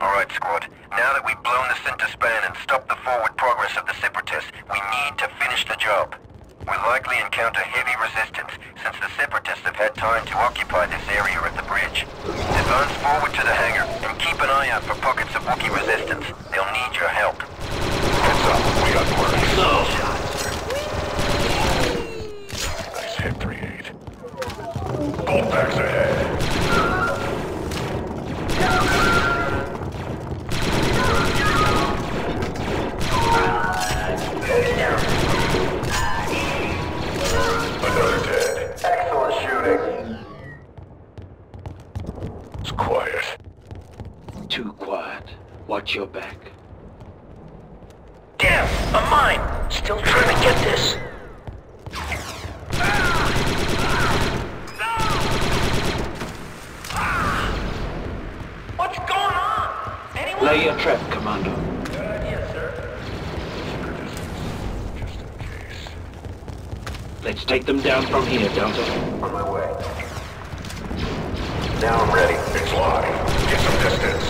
Alright, squad. Now that we've blown the center span and stopped the forward progress of the Separatists, we need to finish the job. We'll likely encounter heavy resistance, since the Separatists have had time to occupy this area at the bridge. Advance forward to the hangar, and keep an eye out for pockets of Wookiee resistance. They'll need your help. Heads up, we got work. Nice hit, 3-8. Bolt packs ahead. Another dead. Excellent shooting. It's quiet. Too quiet. Watch your back. Damn! A mine! Still trying to get this. What's going on? Anyone? Lay your trap, Commando. Let's take them down from here, Delta. On my way. Now I'm ready. It's live. Get some distance.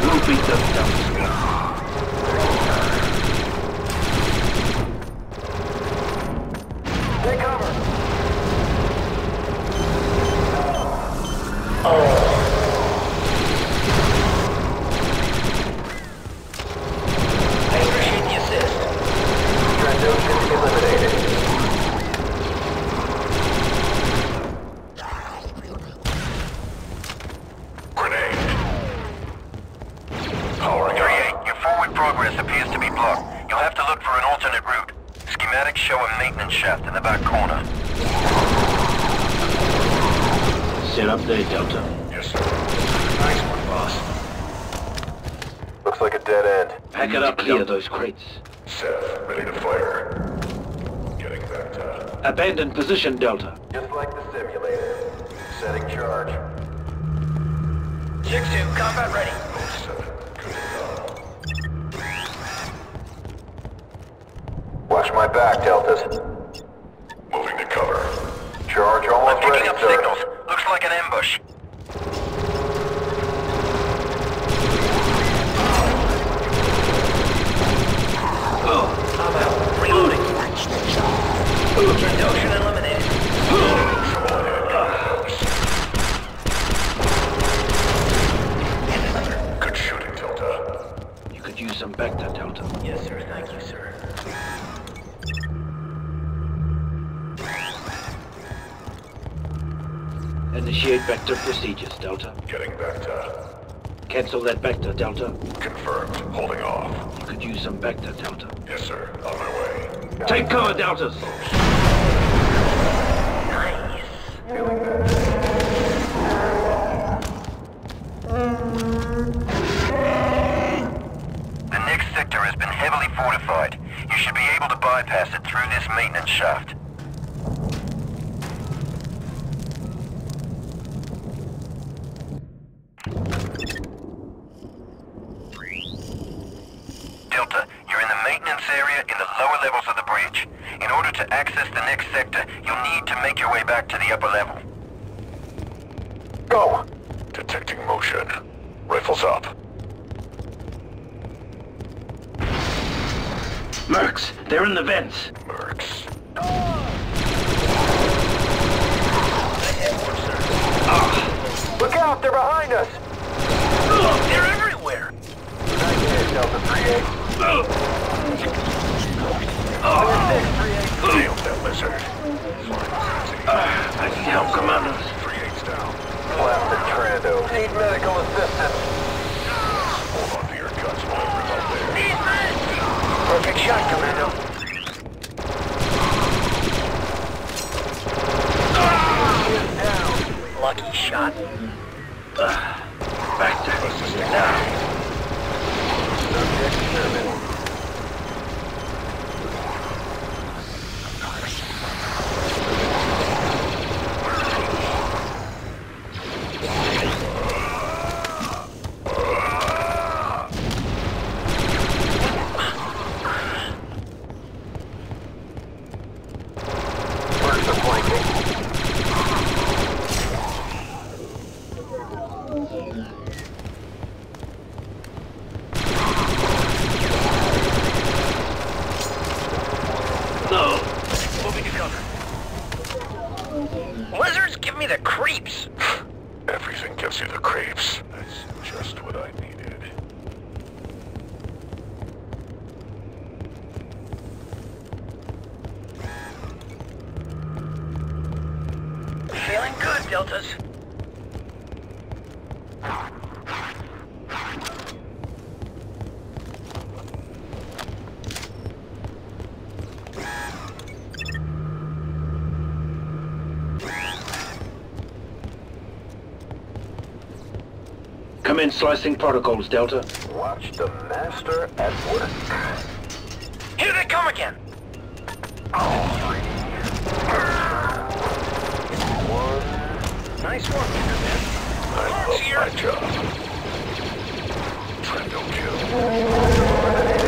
We'll beat them, Delta. Take cover. I appreciate the assist. Trandoshan eliminated. Those crates. Seth, ready to fire. Getting Bacta. Abandoned position, Delta. Just like the simulator. Setting charge. 6-2, combat ready. 07, good enough. Watch my back, Deltas. Moving to cover. Charge almost ready, sir. I'm picking up signals. Looks like an ambush. Trandoshan eliminated. Good shooting, Delta. You could use some Bacta, Delta. Yes, sir. Thank you, sir. Initiate Bacta procedures, Delta. Getting Bacta. Cancel that Bacta, Delta. Confirmed. Holding off. You could use some Bacta, Delta. Yes, sir. On my way. Take cover, Deltas! Nice. The next sector has been heavily fortified. You should be able to bypass it through this maintenance shaft. No! Moving to cover. Lizards give me the creeps. Everything gives you the creeps. That's just what I needed. Feeling good, Deltas. Commence slicing protocols, Delta. Watch the master at work. Here they come again! One. Nice work, I love my job. Trando kill.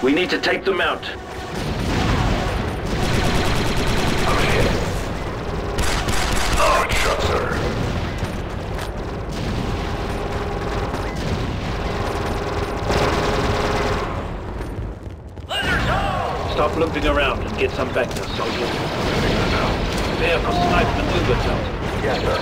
We need to take them out. Stop looking around and get some Bacta, soldier. Prepare for snipe maneuvers out. Yes, sir.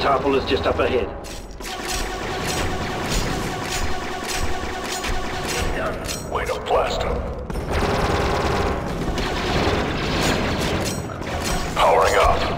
Tarfful is just up ahead. Way to blast him. Powering up.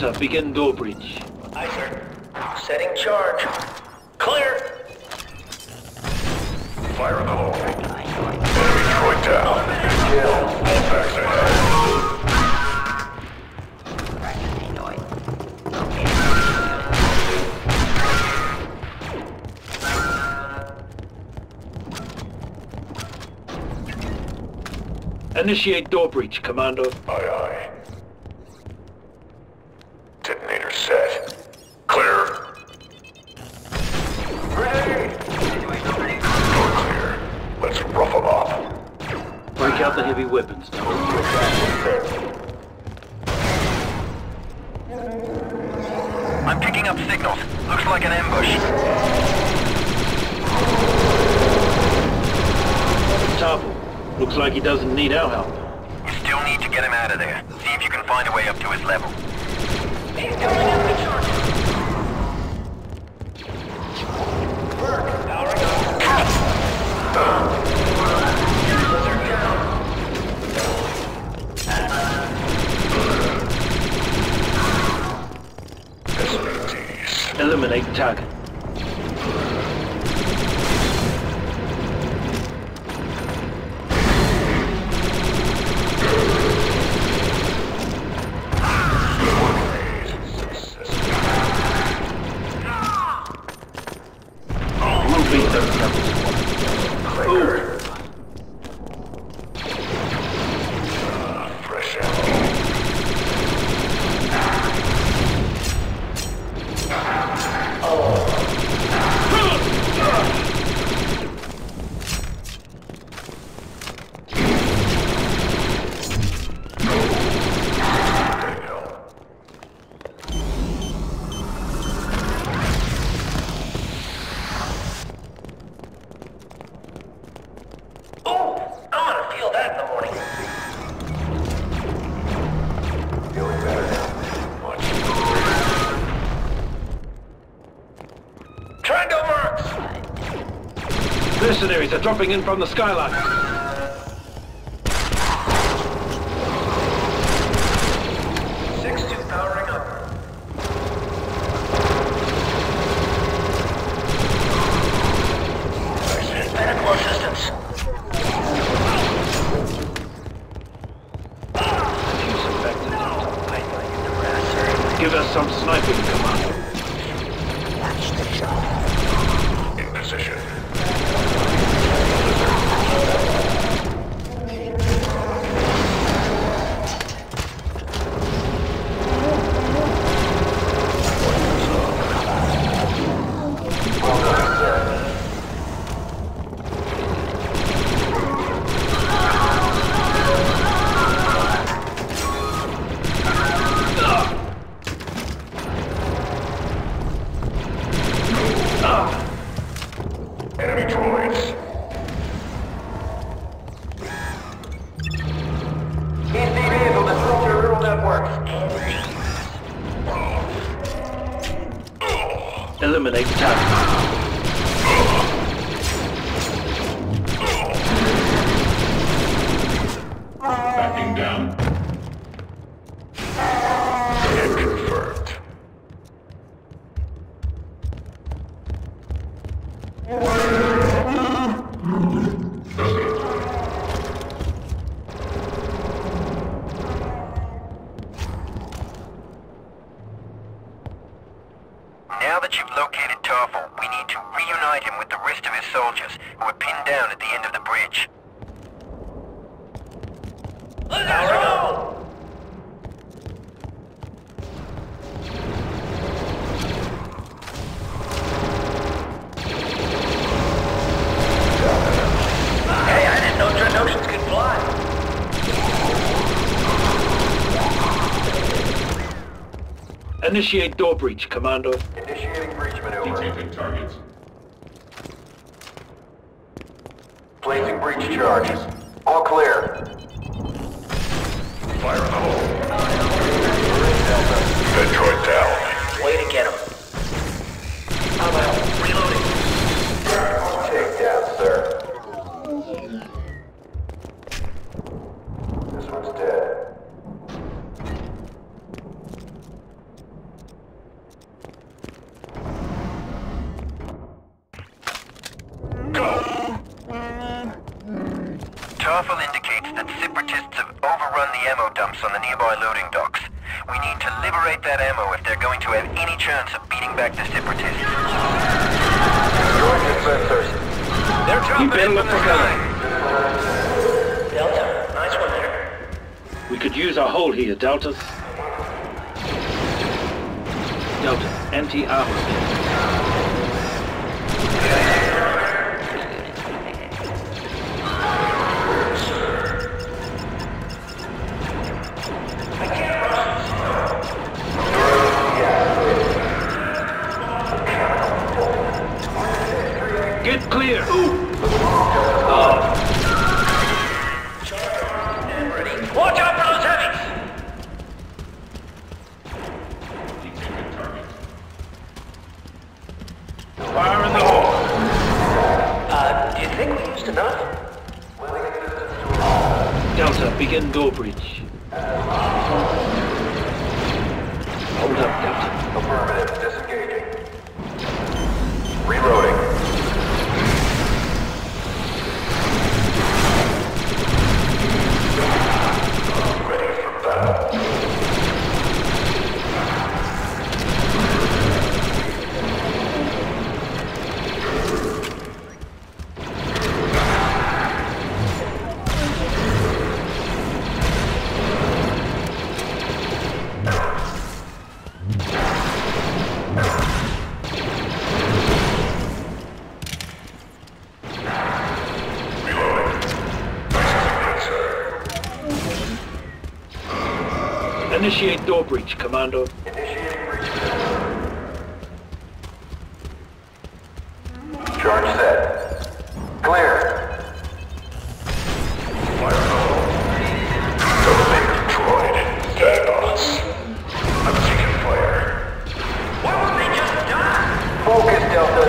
Delta, begin door breach. Aye, sir. Setting charge. Clear! Fire on the hole. Enemy droid down. Kill. All back. Initiate door breach, Commando. Aye, aye. Detonator set. Clear. Ready! Door clear. Let's rough them up. Break out the heavy weapons. I'm picking up signals. Looks like an ambush. Tarfful. Looks like he doesn't need our help. You still need to get him out of there. See if you can find a way up to his level. He's coming up the charge. Work. Power up. Shields are down. Eliminate target. Mercenaries are dropping in from the skyline. Six-2 powering up. Medical assistance. Give us some sniping, Commander. Watch the shot. In position. Eliminate target. Backing down. Hit confirmed. Now that you've located Tarfful, we need to reunite him with the rest of his soldiers, who are pinned down at the end of the bridge. Let's roll! Hey, I didn't know Trandoshan could fly. Initiate door breach, Commando. Initiating breach maneuver. Detecting targets. Placing breach charge. All clear. Fire in the hole. Detroit down. Way to get him. I'm out. Reloading. Take down, sir. This one's dead. Tarfful indicates that Separatists have overrun the ammo dumps on the nearby loading docks. We need to liberate that ammo if they're going to have any chance of beating back the Separatists. George is first person. They're dropping in from the sky. Delta, nice one there. We could use our hole here, Deltas. Delta, empty armor station. Clear! Ooh. Oh. Ready. Watch out for those heavies! Fire in the hole! Do you think we used enough? Delta, begin go bridge. Hold up, Delta. Affirmative, disengaging. Reloading. Initiate door breach, Commando. Initiate breach. Charge set. Clear. Fire hole. Terminator droid. Tag on us. I'm taking fire. Why would they just die? Focus, Delta.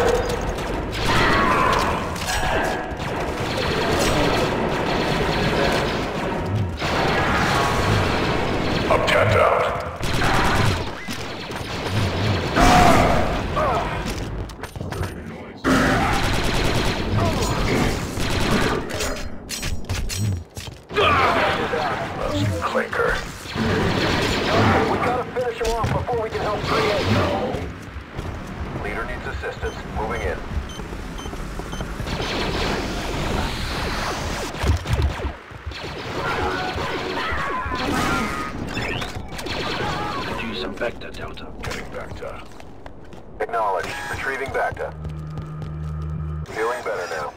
Bacta, Delta. Getting Bacta. Acknowledged. Retrieving Bacta. Feeling better now.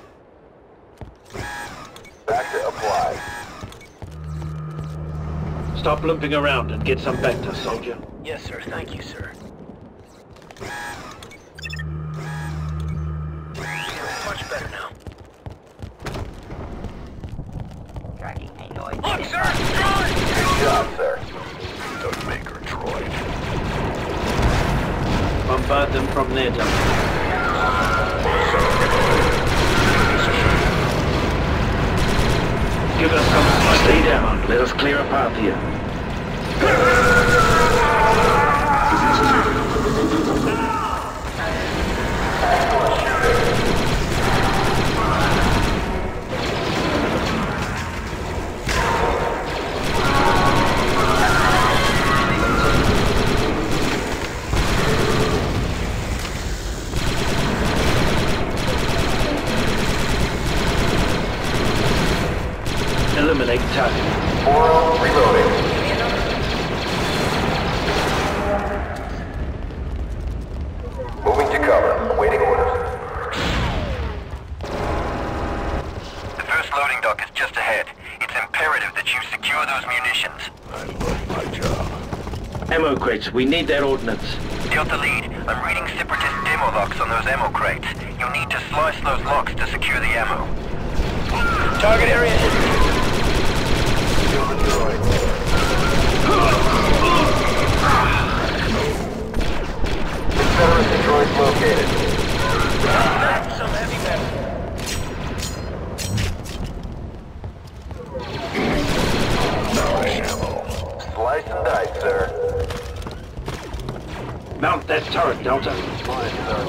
Bacta applied. Stop limping around and get some Bacta, soldier. Yes, sir. Thank you, sir. Much better now. Look, sir! Good job, sir. Don't make her. Bombard them from their jump. Give us some stay down. Let us clear a path here. Eliminate target. Oral reloading. Moving to cover. Awaiting orders. The first loading dock is just ahead. It's imperative that you secure those munitions. I love my job. Ammo crates. We need their ordnance. Delta lead. I'm reading Separatist demo locks on those ammo crates. You'll need to slice those locks to secure the ammo. Target area hit. Separate droid located. That's some heavy metal. Slice and dice, sir. Mount that turret, Delta. Fine, sir.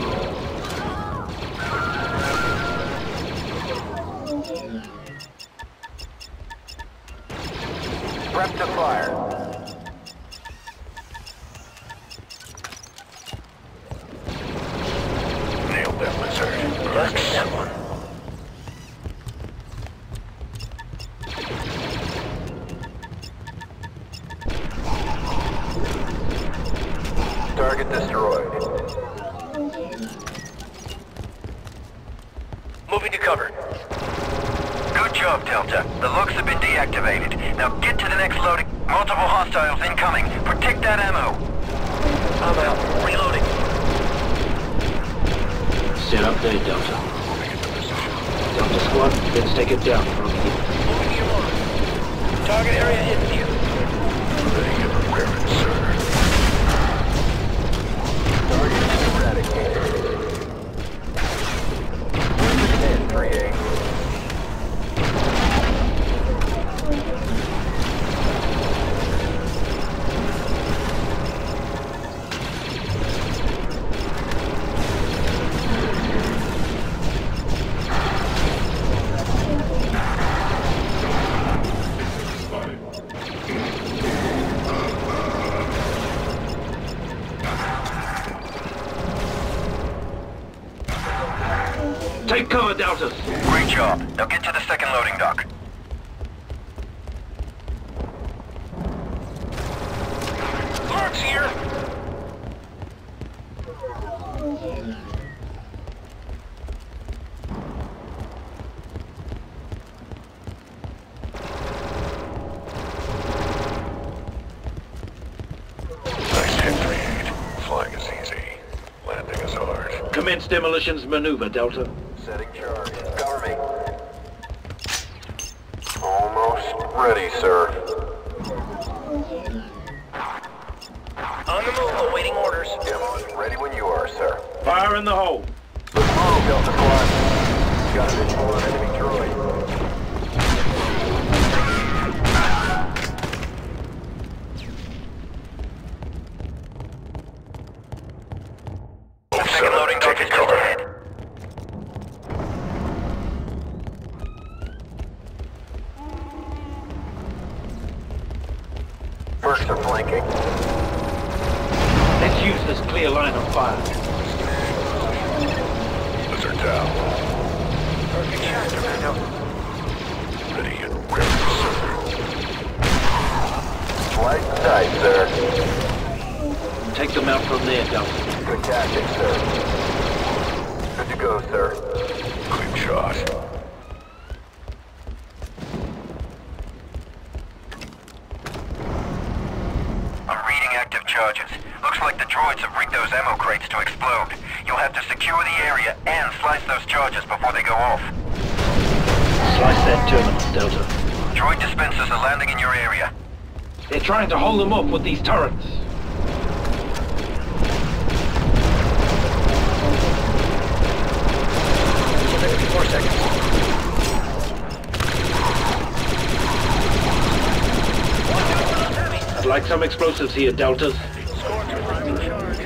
Prep to fire. Great job. Now get to the second loading dock. Lurk's here! Nice hit, 3-8. Flying is easy. Landing is hard. Commence demolitions maneuver, Delta. Setting charge. Cover me. Almost ready, sir. On the move, awaiting orders. Demo ready when you are, sir. Fire in the hole. Let's move, Delta Squad. Got a visual on enemy droid. The second loading dock is just ahead. Mercs are flanking. Let's use this clear line of fire. Those are down. Target shot, Commando. Ready and ready, sir. Flight tight, sir. Take them out from there, Delta. Good tactics, sir. Good to go, sir. Quick shot. Charges. Looks like the droids have rigged those ammo crates to explode. You'll have to secure the area and slice those charges before they go off. Slice that terminal, Delta. Droid dispensers are landing in your area. They're trying to hold them up with these turrets. There will be 4 seconds. I'd like some explosives here, Delta. Score confirming charge.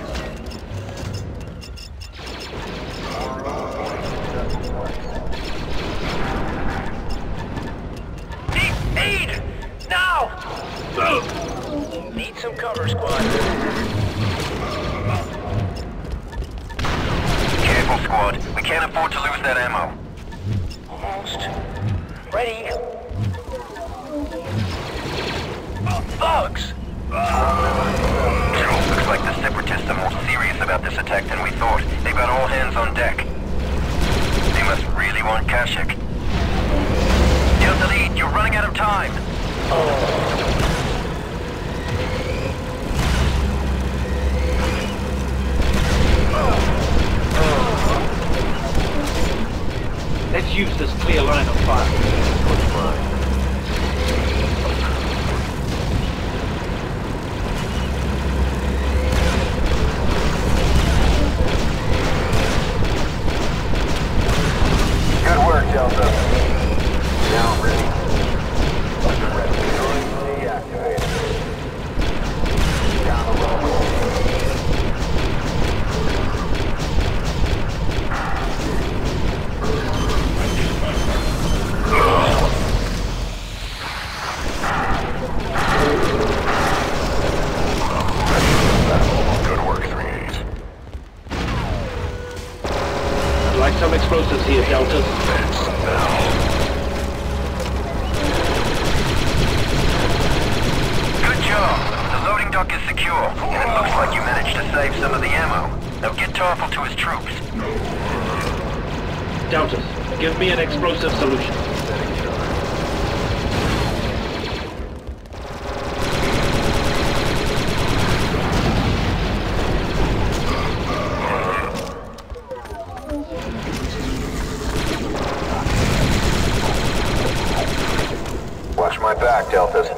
Need aid! Now! Oh. Need some cover, squad. Careful, squad. We can't afford to lose that ammo. Almost. Ready. Bugs! Looks like the Separatists are more serious about this attack than we thought. They've got all hands on deck. They must really want Kashyyyk. Delta lead, you're running out of time! Let's use this clear line of fire. Delta. They'll get Tarfful to his troops. Doubt it. Give me an explosive solution. Watch my back, Deltas.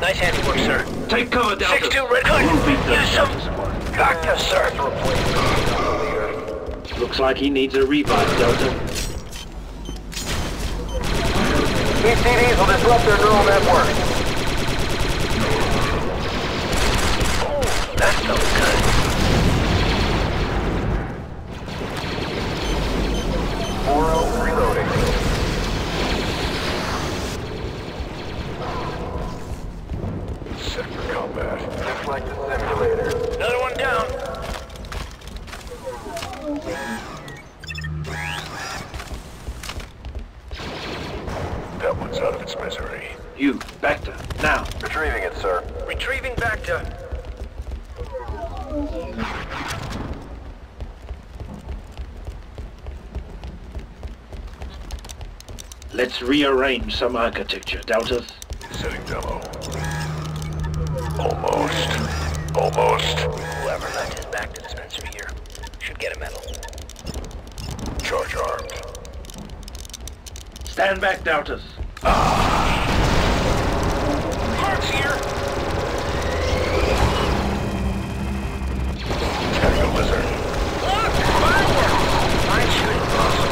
Nice handiwork, sir. Take cover, Delta. 6-2, Red Hood. Use some Bacta, sir. Looks like he needs a revive, Delta. These CDs will disrupt their neural network. Oh, that's no good. 4-0 reloading. Looks like the simulator. Another one down. That one's out of its misery. You, Bacta, now. Retrieving it, sir. Retrieving Bacta. Let's rearrange some architecture, Deltas. Setting demo. Almost. Whoever knocked his back to the dispenser here should get a medal. Charge armed. Stand back, Deltas. Parts here. Tag a lizard. Look! Fireworks! Mine shooting possible.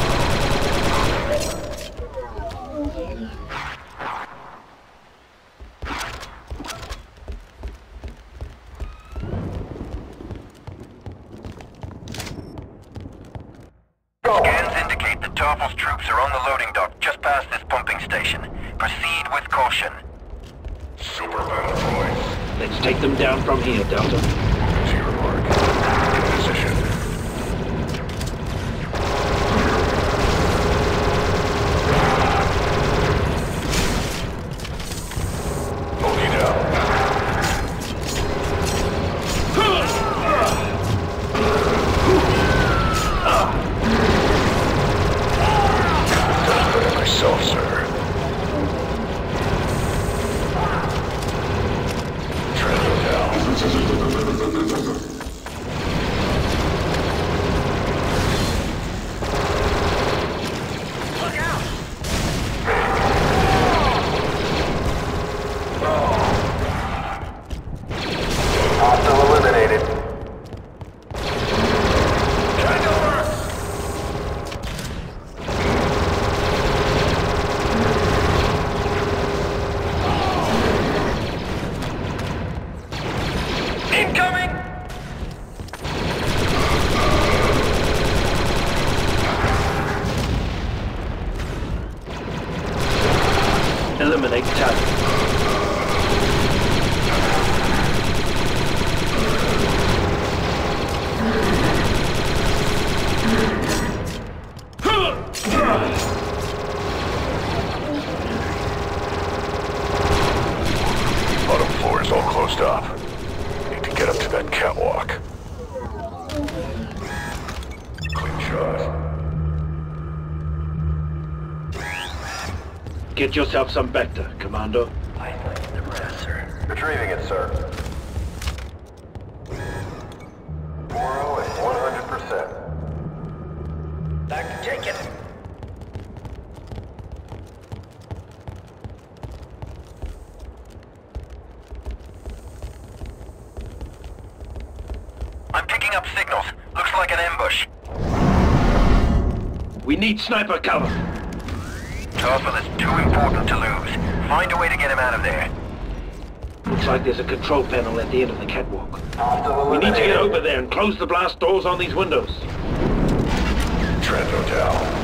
Tarfful's troops are on the loading dock just past this pumping station. Proceed with caution. Superman voice. Let's take them down from here, Delta. To your mark. In position. Only down. Myself, sir. Trending down. Look out! Hostile eliminated. Eliminate target. Bottom floor is all closed up. Need to get up to that catwalk. Clean shot. Get yourself some Bacta, Commando. I like the rest, sir. Retrieving it, sir. 4-0 at 100%. Bacta, take it! I'm picking up signals. Looks like an ambush. We need sniper cover. Tarfful is too important to lose. Find a way to get him out of there. Looks like there's a control panel at the end of the catwalk. We need to get over there and close the blast doors on these windows. Trando down.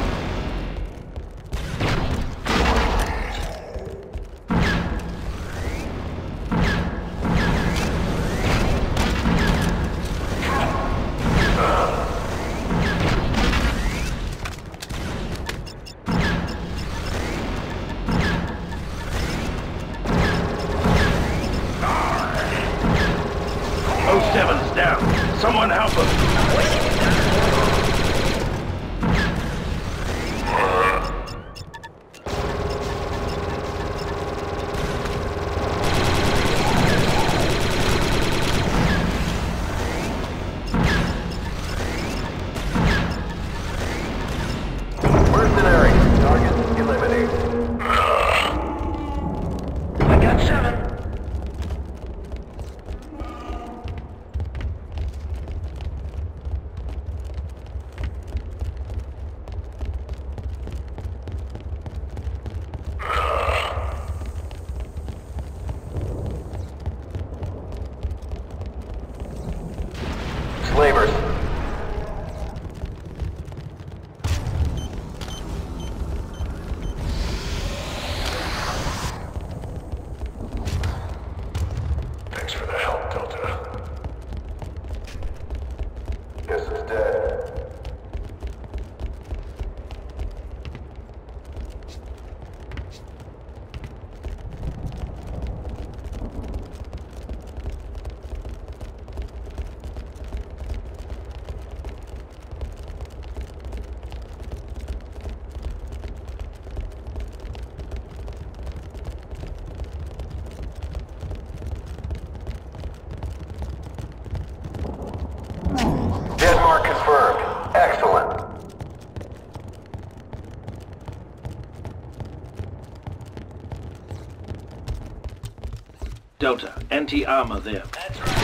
Delta, anti-armor there. That's right.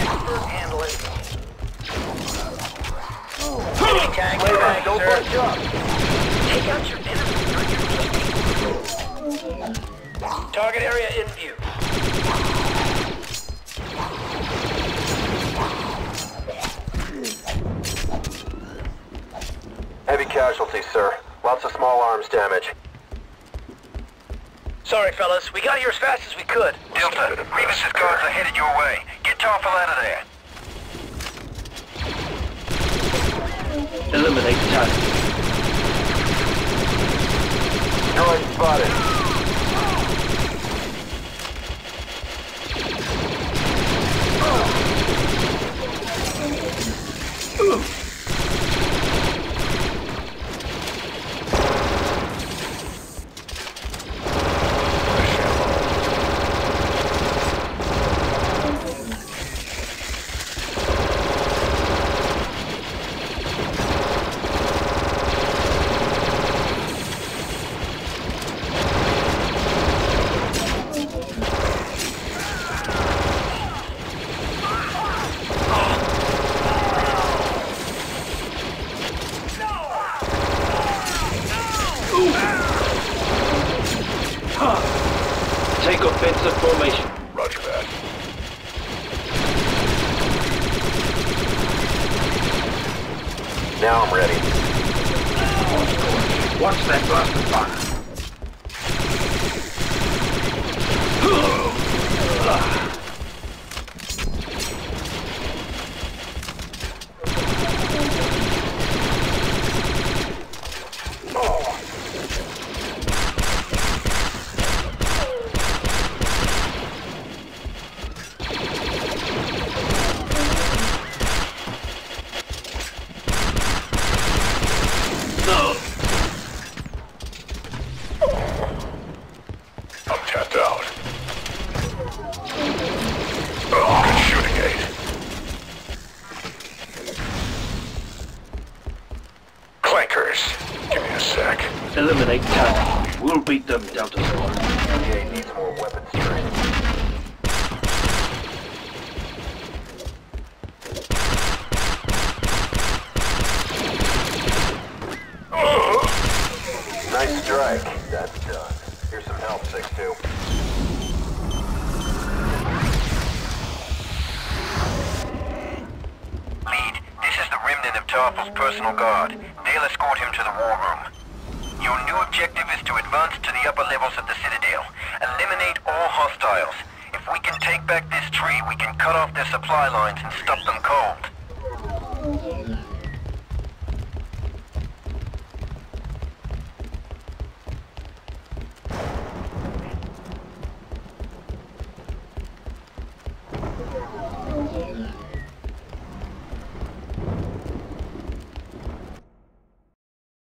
Expert handling. Enemy tank back, go for a shot. Take out your enemy. Target area in view. Heavy casualties, sir. Lots of small arms damage. Sorry, fellas. We got here as fast as we could. Delta, Revis's guards are headed your way. Get Tarfful out of there. Eliminate the target. Droid spotted. Take offensive formation. Roger that. Now I'm ready. Watch that blast of fire. Oh. Eliminate target. We'll beat them, Delta Squad. EA needs more weapons training. Nice strike. That's done. Here's some help, 6-2. Lead, this is the remnant of Tarfful's personal guard. They'll escort him to the war room. Your new objective is to advance to the upper levels of the Citadel. Eliminate all hostiles. If we can take back this tree, we can cut off their supply lines and stop them cold.